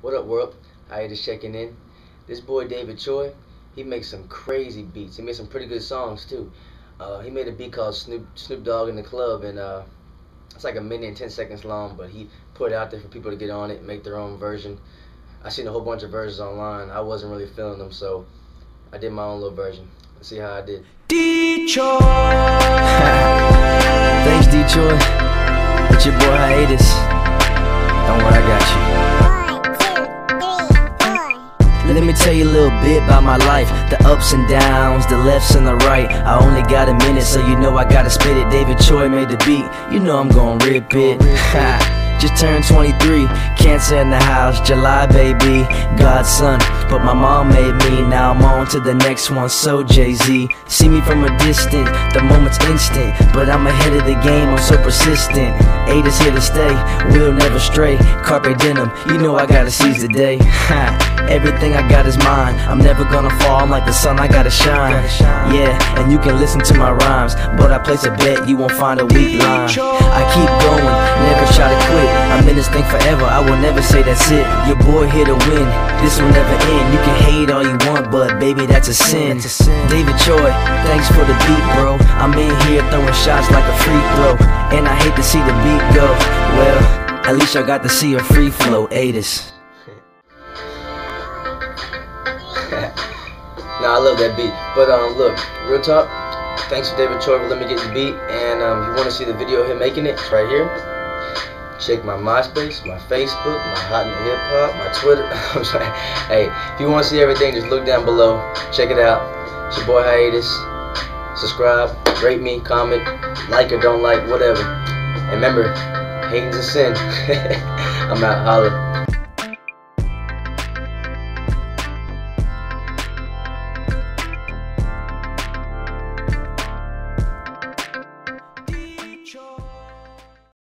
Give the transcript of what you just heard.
What up, world? Hiatus checking in. This boy David Choi, he makes some crazy beats. He made some pretty good songs too. He made a beat called Snoop Dogg in the Club, and it's like a minute and 10 seconds long, but he put it out there for people to get on it and make their own version. I seen a whole bunch of versions online. I wasn't really feeling them, so I did my own little version. Let's see how I did. Detroit. Thanks, Detroit. It's your boy Hiatus. Don't worry, I got you. Let me tell you a little bit about my life, the ups and downs, the lefts and the right. I only got a minute, so you know I gotta spit it. David Choi made the beat, you know I'm gonna rip it. Just turned 23, cancer in the house, July baby, godson, but my mom made me. Now I'm on to the next one, so Jay-Z. See me from a distance, the moment's instant, but I'm ahead of the game, I'm so persistent. Eight is here to stay, we'll never stray, carpe denim, you know I gotta seize the day. Everything I got is mine, I'm never gonna fall, I'm like the sun, I gotta shine. Yeah, and you can listen to my rhymes, but I place a bet, you won't find a weak line. I keep going, never try to quit, I'm in this thing forever, I will never say that's it. Your boy here to win, this will never end. You can hate all you want, but baby that's a sin. David Choi, thanks for the beat, bro. I'm in here throwing shots like a free throw, and I hate to see the beat go. Well, at least I got to see a free flow, Hiatus. Nah, I love that beat. But look, real talk, thanks to David Choi for letting me get the beat. And if you want to see the video of him making it, it's right here. Check my MySpace, my Facebook, my Hot and Hip Hop, my Twitter. I'm sorry. Hey, if you want to see everything, just look down below. Check it out. It's your boy Hiatus. Subscribe, rate me, comment, like or don't like, whatever. And remember, hating's a sin. I'm out. Holla.